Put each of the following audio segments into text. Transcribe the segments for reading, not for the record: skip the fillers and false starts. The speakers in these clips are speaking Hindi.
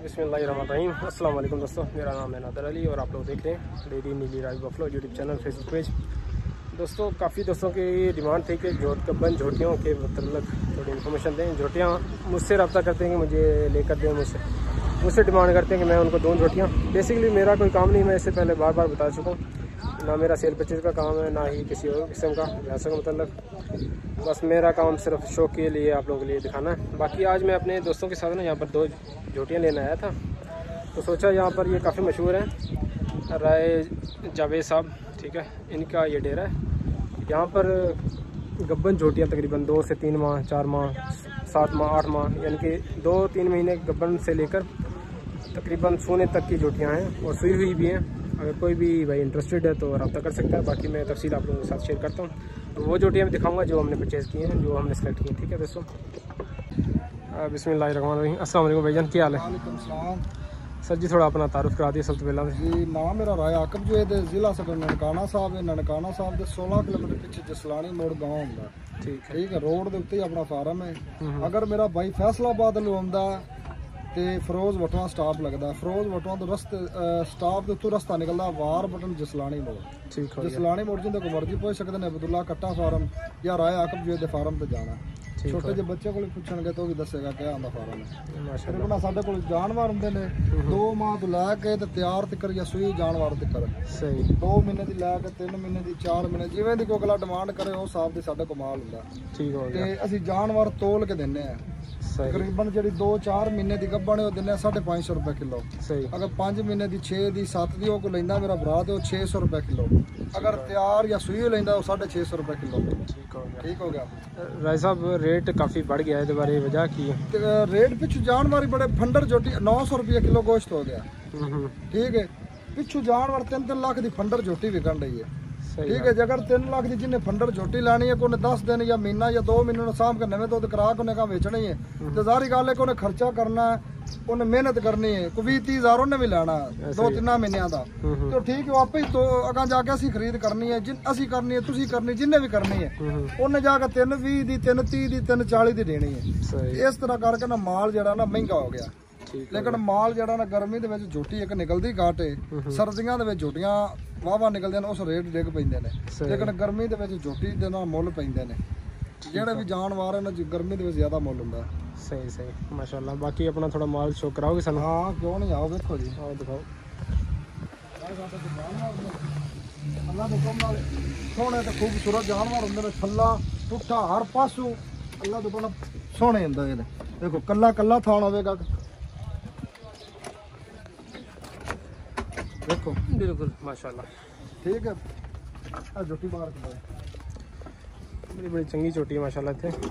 बिस्मिल्लाहिर्रहमानिर्रहीम। अस्सलाम वालेकुम दोस्तों, मेरा नाम है नूर अली और आप लोग देख रहे हैं डीडी नीवी राय buffalo YouTube channel Facebook page. दोस्तों काफ़ी दोस्तों की डिमांड थी कि कब्बन झोटियों के मतलब थोड़ी इन्फॉर्मेशन दें। झोटियाँ मुझसे रब्ता करते हैं कि मुझे लेकर दें, मुझसे डिमांड करते हैं कि मैं उनको दूँ झोटियाँ। बेसिकली मेरा कोई काम नहीं, मैं इससे पहले बार बार बता चुका हूँ, ना मेरा सेल परचेज का काम है ना ही किसी और किस्म का पैसे का मतलब। बस मेरा काम सिर्फ शौक़ के लिए आप लोगों के लिए दिखाना है। बाकी आज मैं अपने दोस्तों के साथ ना यहाँ पर दो झोटियाँ लेने आया था, तो सोचा यहाँ पर ये काफ़ी मशहूर है राय जावेद साहब, ठीक है, इनका ये डेरा है। यहाँ पर गब्बन झोटियाँ तकरीबन 2 से 3 माह, 4 माह, 7 माह, 8 माह, यानी कि 2-3 महीने गब्बन से लेकर तकरीबन सोने तक की झोटियाँ हैं और सुई हुई भी हैं। अगर कोई भी भाई इंटरेस्टेड है तो रब्ता कर सकता है। बाकी मैं तफसील आप लोगों के साथ शेयर करता हूँ, तो वो झोटियाँ मैं दिखाऊँगा जो हमने परचेज़ की हैं, जो हमने सेलेक्ट की हैं। ठीक है दोस्तों, बिस्मिल्लाहिर्रहमानिर्रहीम। अस्सलाम वालेकुम भाईजान, क्या हाल है? वालेकुम सलाम। सर जी थोड़ा अपना तारुफ करा दिए सब तो पहला जी। नाम मेरा राय आकिब जवाद, जिला सदर ननकाना साहब है। ननकाना साहब के 16 किलोमीटर पिछे जसलानी मोड़ गाँव आंदा, ठीक है, रोड के उत्ते ही अपना फार्म है। अगर मेरा भाई फैसलाबाद नूं आंदा तो फरोज़ वटवा स्टाप लगता है, फरोज़ वटवा तो रस्ते स्टाप के उत्तों रस्ता निकलता वार बटन जसलानी मोड़, ठीक है। जसलानी मोड़ जिंदे को मर्जी पहुँच सकते हैं, अब्दुल्ला कट्टा फार्म या राय आकिब जवाद के फार्म पर जाना। छोटे जो बच्चे को पूछेंगे तो भी दसेगा क्या आंदा फार्म है। तकरीबन साढ़े को जानवर होंगे ने 2 माह तो लैके तैयार तकर या सूई जानवर तकर, सही 2 महीने की लैके 3 महीने की 4 महीने जिवें दी कोई अगला डिमांड करे उस हिसाब से साढ़े को माल होंगे, ठीक हो गया। तो असीं जानवर तोल के देने तकरीबन जी 2-4 महीने की गब्बन है दिने 550 रुपये किलो, सही। अगर 5 महीने की 6 की 7 की कोई लेंदा मेरा भरा तो 600 रुपये किलो, अगर तैयार या सूई लेंदा 650 रुपये किलो, ठीक हो गया। राय साहब रेट काफ़ी बढ़ गया है, इस बारे वजह की रेट पिछू जानवर बड़े फंडर जोटी 900 रुपये किलो गोश्त हो गया, ठीक है। पिछू जानवर 3-3 लाख की फंडर जोटी विकन रही है, ठीक है। अगर 3 लाख की जिन्हें फंडर झोटी लानी है कोने 10 दिन या महीना या 2 महीने साम के नवे दुध करा के उन्हें बेचनी है, तो सारी गल है उन्हें खर्चा करना है, उन्हें मेहनत करनी है, कोई 20-30 हज़ार उन्हें भी लाना है 2-3 महीनों का, तो ठीक है। आपे ही तो अगर जाके असी खरीद करनी है, जिन असी करनी है तुसी करनी जिन्हें भी करनी है उन्हें जाके 3-20 की 3-30 की 3-40 की देनी है। इस तरह करके ना माल जरा ना महंगा हो गया, लेकिन माल जरा ना गर्मी के झोटी एक निकलती घट है, सर्दियों के झोटियां वाह वाह निकलते हैं, उस रेट डिग पैंदे ने, लेकिन गर्मी के झोटी के ना मुल पैंदे ने। जिहड़े भी जानवर है ना गर्मी के ज्यादा मुल होंदा है। सही सही, माशाल्लाह। बाकी अपना थोड़ा माल शो कराओगे सानू? हाँ क्यों नहीं, आओ देखो जी, आओ दिखाओ। अल्लाह दे हुकम नाल सोहणे ते खूबसूरत जानवर होंदे ने, थल्ला टुट्ठा हर पासों अल्लाह दे कोल सोहणे होंदे ने। देखो कल्ला कल्ला थान होवेगा, देखो बिल्कुल माशाल्लाह, ठीक है। आ झोटी बाहर करो, बड़ी बड़ी चंगी झोटी है माशाल्लाह। थे क्या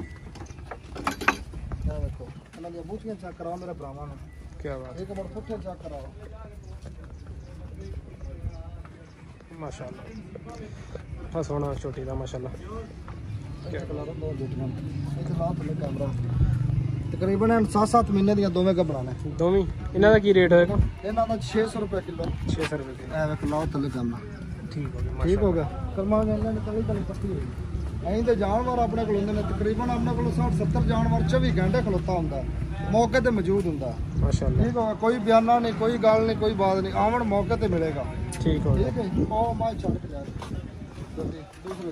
देखो अल्लाह ये बूटियां चेक कराओ मेरे भरावां नु, क्या बात, एक बार पुट्ठे चेक कराओ माशाल्लाह, पुट्ठा सोना झोटी दा माशाल्लाह। क्या कलर दो झोटियां इथे ला थले कैमरा, तकरीबन 7-7 महीने दी दोवें गब्बरां ने। दोवें इन्हां दा की रेट होएगा? इन्हां दा 600 रुपये किलो, 600 रुपये किलो। ऐ वेख लाओ थल्ले जाना, ठीक हो गया, ठीक हो गया। करमां इन्हां ने कली कली पट्टी होई ऐं ते जानवर अपने कोल होंदे ने, तकरीबन अपने कोल 60-70 जानवर 24 घंटे खलोता हुंदा, मौके ते मौजूद हुंदा माशाल्लाह, ठीक हो गया। कोई बयाना नहीं, कोई गल नहीं, कोई बात नहीं, आवन मौके ते मिलेगा, ठीक हो गया। ठीक है, ओ मां चढ़ के जा दूसरे दूसरे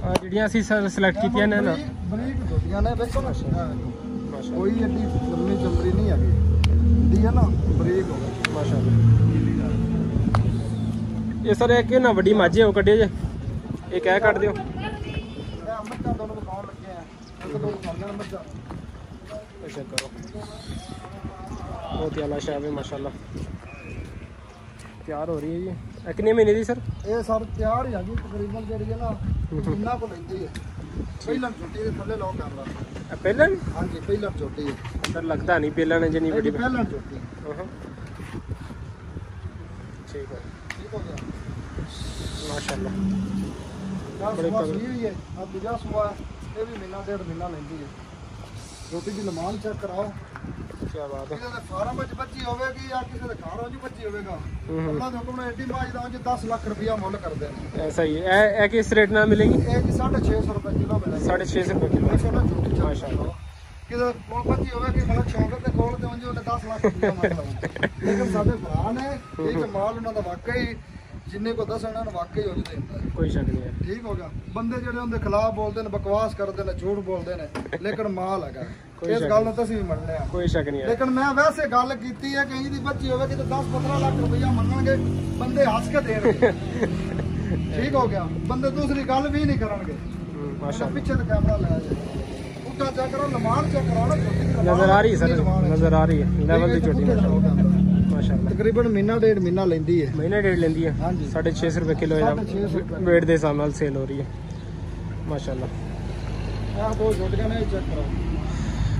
जिहड़ियां असीं सिलेक्ट कीतियां ने ना बरीक झोटियां ने, देखो ना माशाल्लाह, कोई एडी लम्मी चमड़ी नहीं हैगी दी है ना, बरीक हो माशाल्लाह। ये सर एक ना वड्डी माझे हो कड्डे जे एक ऐ कट दियो, मर्चां दोनों को कौन लगे हैं, एक दो करना मर्चां अच्छा करो, बहुत ही आला शाब है माशाल्लाह। तैयार हो रही है जी, कितने महीने दी सर? ये सर तैयार हैगी तकरीबन जेहड़ी है ना इन्ना को लेंदी है, पहला झोटी दे थल्ले लॉक कर ला पहला। हां जी पहला झोटी है सर, लगता नहीं पहला ने जनी बड़ी पहला झोटी, ठीक है, ठीक हो गया माशाल्लाह। बड़े तगड़ी है, अब दूसरा सुबह ये भी महीना 1.5 महीना लेंदी है। झोटी दी लमान चेक कराओ, क्या बात है। किसी फार्म में बच्ची होवेगी या किसी के घर में बच्ची होवेगा, अल्लाह दे हुकम ने एडी माज दा जो 10 लाख रुपया मोल कर दे, ऐसा ही है। ए किस रेट ना मिलेगी? ए 650 रुपए किलो मिलेगी, 650 रुपए किलो माशाल्लाह। किसी कोल बच्ची होवेगी मतलब शौक दे कोल जिन्हें को दस उन्होंने वाकई हो जाए कोई शक नहीं है। ठीक हो गया, बंदे जो उनके खिलाफ बोलते हैं, बकवास करते हैं, झूठ बोलते हैं, लेकिन माल है इस गल तो असं मनने कोई शक नहीं है। लेकिन मैं वैसे गल की है कि इहदी बच्ची होवे कि 10-15 लाख रुपया मंगणगे बंदे हस के देणगे। ठीक हो गया, बंदे दूसरी गल भी नहीं करनगे। माशाअल्लाह पिक्चर कैमरा लाया जाए उठा चेक करो, लमान चेक कराओ, नजर आ रही है सर, नजर आ रही है लेवल दी छोटी तकरीबन महीना डेढ़ महीना लेंदी है, महीना डेढ़ लेंदी है। हाँ जी, 650 रुपये किलो वेट के हिसाब नाल सेल हो रही है। माशाल्लाह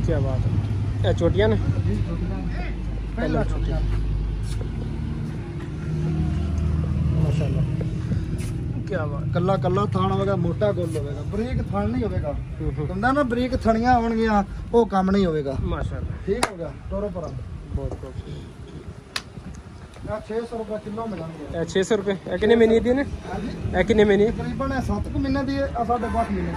क्या बात है, छोटियां ने माशाल्लाह क्या बात, कला कला थान होगा, मोटा गोल होगा, बरीक थान नहीं होगा, कहता ना बरीक थनिया होणगियां वो काम नहीं होगा। माशाल्लाह ठीक होगा, तोरो पर बहुत बहुत 600 रुपए किलो मिलेंगे। 600 रुपए कितने महीने दी ने? हां, कितने महीने तकरीबन 7 महीने दी है, 8.5 महीने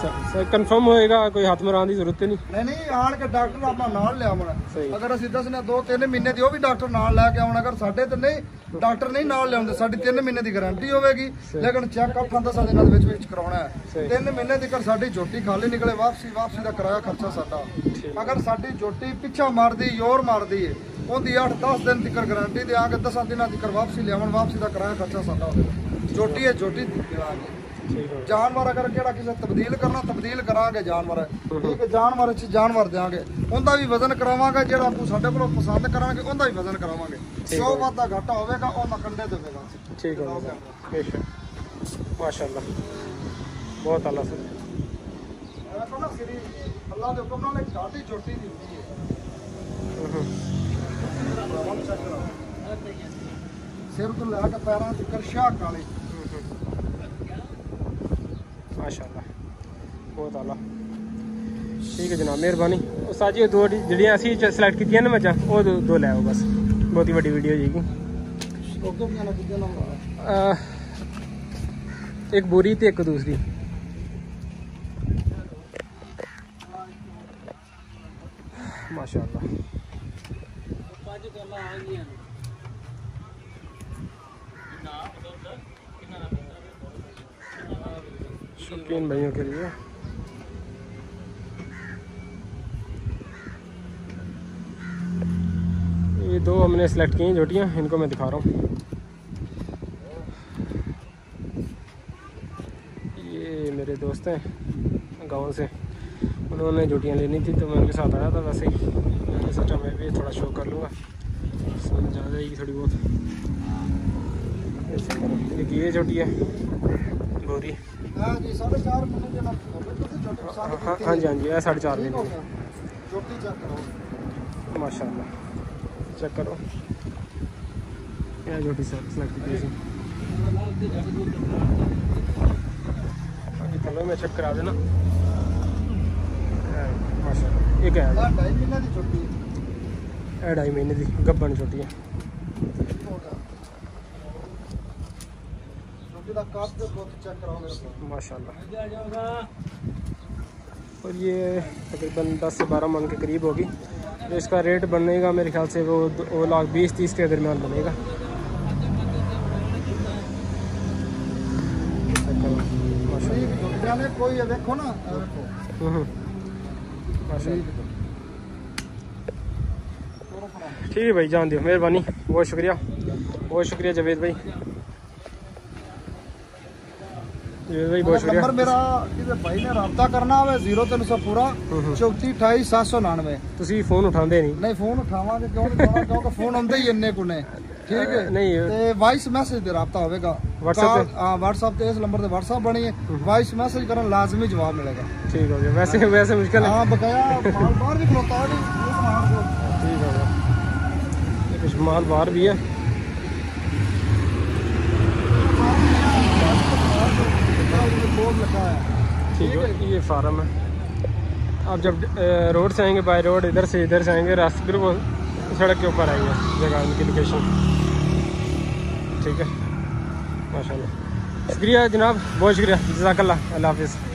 सर। कंफर्म होएगा, कोई हाथ मरान दी जरूरत नहीं। नहीं आड़ के डॉक्टर अपना नाल ले आवना, अगर असि दसने 2-3 महीने दी वो भी डॉक्टर नाल लेके आवन, अगर साडे ते नहीं डॉक्टर नहीं नाल ले आउंदे, साडी 3 महीने दी गारंटी होवेगी। लेकिन चेकअप थां साडे नाल विच विच कराउणा है, 3 महीने दी कर साडी झोटी खाली निकले, वापसी दा किराया खर्चा साडा। अगर साडी झोटी पिछा मारदी योर मारदी है ਉਹਦੀ 8-10 दिन तक गारंटी दे आके 10 दिन तक वापसी ले आवन, वापसी का किराया खर्चा साडा होगा। झोटी है झोटी दिवांगे। जानवर अगर केड़ा किसे तब्दील करना तब्दील करांगे, जानवर ठीक है जानवर अच्छे जानवर देंगे, उनका भी वजन करावांगे, जेड़ा आपको साडे कोलों पसंद करांगे उनका भी वजन करावांगे, जो वादा घाटा होगा उन कंडे देवेगा। ठीक हो गया, बेशक माशाल्लाह बहुत आला सर। मैं कहना श्री अल्लाह के हुक्म नाल साडी झोटी दी होती है, सिर तो लैके पैरों तक शाह काली। माशाल्लाह बहुत आला। ठीक है जनाब, मेहरबानी। उस्ताद जी दो जड़ियां असी सिलेक्ट कीतियां ने मजा वो दो ले आओ, बस बहुत ही बड़ी वीडियो जाएगी, एक बोरी तो एक दूसरी। माशाल्लाह शौकीन भाइयों के लिए ये दो हमने सेलेक्ट की हैं झोटियाँ, इनको मैं दिखा रहा हूँ। ये मेरे दोस्त हैं गांव से, उन्होंने झोटियाँ लेनी थी तो मैं उनके साथ आया था, वैसे ही मैंने सोचा मैं भी थोड़ा शो कर लूँगा, समझ आ जाएगी थोड़ी बहुत। एक ये झोटी है बोरी, हाँ जी हाँ जी, 4.5 महीने। माशाल्लाह चेक करो, यह झोटी चलो मैं चेक करा देना। माशाल्लाह एक है 2.5 महीने की गब्बन छोटी है, माशाल्लाह। और ये तकरीबन 10 से 12 मन के करीब होगी, तो इसका रेट बनेगा मेरे ख्याल से वो 2,20,000-30,000 के दरमियान बनेगा। कोई देखो ना, ठीक है भाई, जान दियो, मेहरबानी, बहुत शुक्रिया, बहुत शुक्रिया जावेद भाई, बहुत शुक्रिया। नंबर मेरा किसी भाई ने रब्ता करना है 0 300 34 28 799। तुसी फोन उठाते नहीं? फोन उठावांगे क्योंकि फोन आंदे ही इन्ने को ने। ठीक है नहीं ते वॉइस मैसेज दे रब्ता होगा, WhatsApp ते इस नंबर ते WhatsApp बनी है, वॉइस मैसेज करन लाजमी जवाब मिलेगा। ठीक हो गया, वैसे वैसे मुश्किल है। हां बकाया माल बाहर भी खलोता है। ठीक हो गया, कुछ माल बाहर भी है। ठीक है, ये फार्म है। आप जब रोड से आएंगे, बाय रोड इधर से आएंगे, रास्ते वो सड़क के ऊपर आएंगे जगह की लोकेशन। ठीक है माशाल्लाह, शुक्रिया जनाब, बहुत शुक्रिया, जज़ाकल्लाह, अल्लाह हाफिज़।